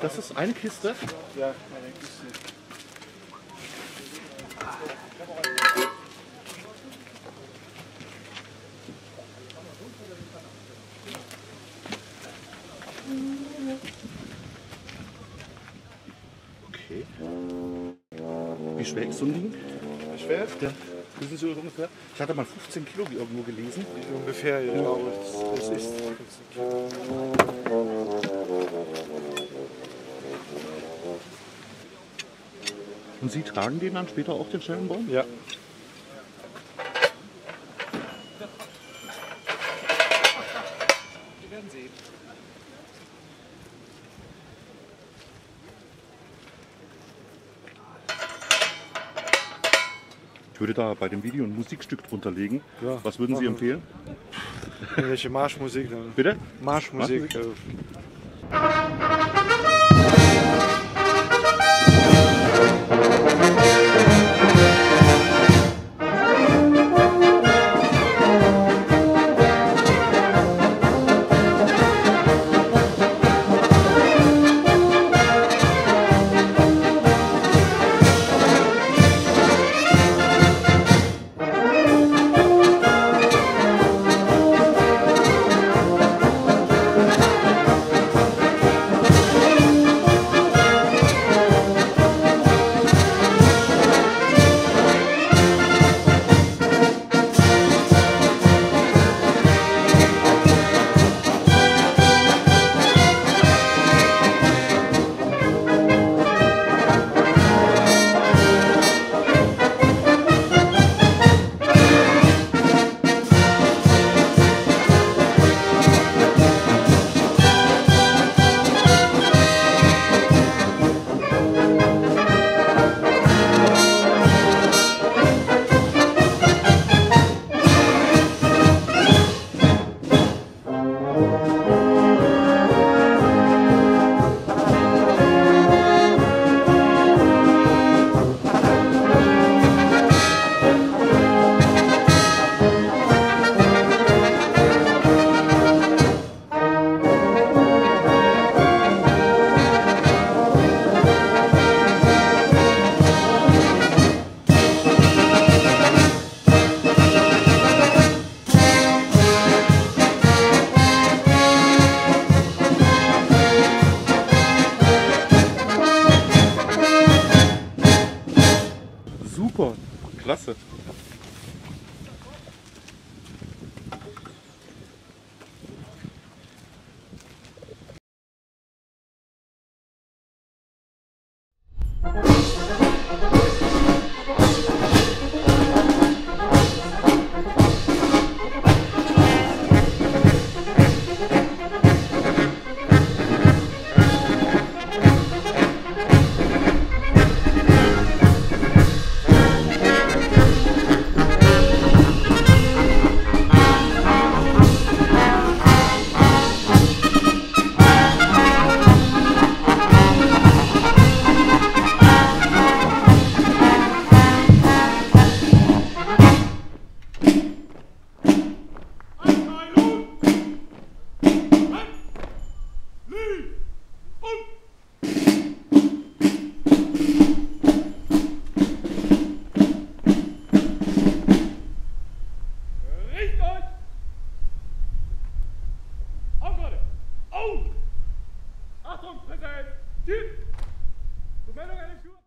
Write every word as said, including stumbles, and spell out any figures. Das ist eine Kiste? Ja, eine Kiste. Okay. Wie schwer ist so ein Ding? Wie schwer? Ja. Wissen Sie ungefähr? Ich hatte mal fünfzehn Kilo irgendwo gelesen. Ungefähr, ja. Genau. Das ist fünfzehn Kilo. Und Sie tragen den dann später auch, den Schellenbaum? Ja. Wir werden sehen. Ich würde da bei dem Video ein Musikstück drunter legen. Ja, was würden Sie empfehlen? Welche Marschmusik? Dann? Bitte? Marschmusik. Marschmusik. Super, klasse. Achtung, präsent! Tschüss! Zur Meldung an den Führer!